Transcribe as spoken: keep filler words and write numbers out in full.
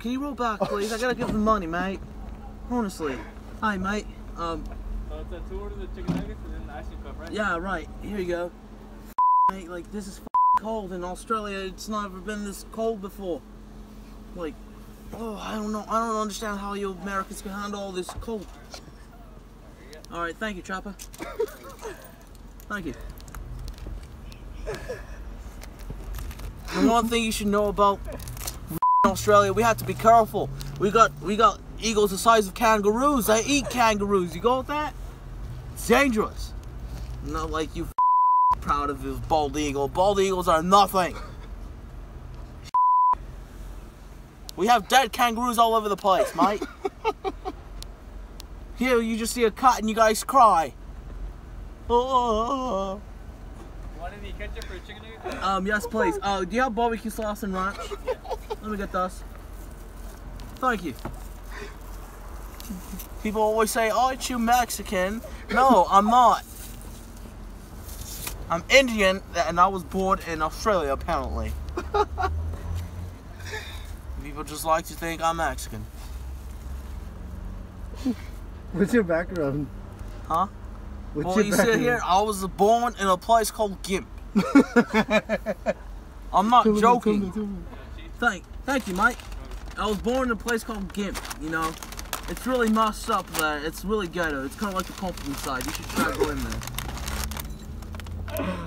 Can you roll back, please? I gotta give them money, mate. Honestly. Hi, mate. Um. So it's a two order of the chicken nuggets and then the icing cup, right? Yeah, right. Here you go. F mate, like this is f cold in Australia. It's not ever been this cold before. Like, oh, I don't know. I don't understand how you Americans can handle all this cold. All right, thank you, Trapper. Thank you. The one thing you should know about Australia, we have to be careful. We got we got eagles the size of kangaroos. They eat kangaroos. You go with that? It's dangerous. Not like you proud of this bald eagle. Bald eagles are nothing. We have dead kangaroos all over the place, mate. Here, you just see a cut and you guys cry. Oh. Why didn't he catch it for a chicken nugget? Um, yes, please. Uh, do you have barbecue sauce and ranch? Yeah. Let me get this. Thank you. People always say, oh, aren't you Mexican? No, I'm not. I'm Indian, and I was born in Australia, apparently. People just like to think I'm Mexican. What's your background? Huh? What's well, your you background? Sit here, I was born in a place called Gimp. I'm not totally, joking. Totally, totally. Thank, thank you, Mike. I was born in a place called Gimp, you know. It's really messed up there. It's really ghetto. It's kind of like the Compton side. You should try to go in there.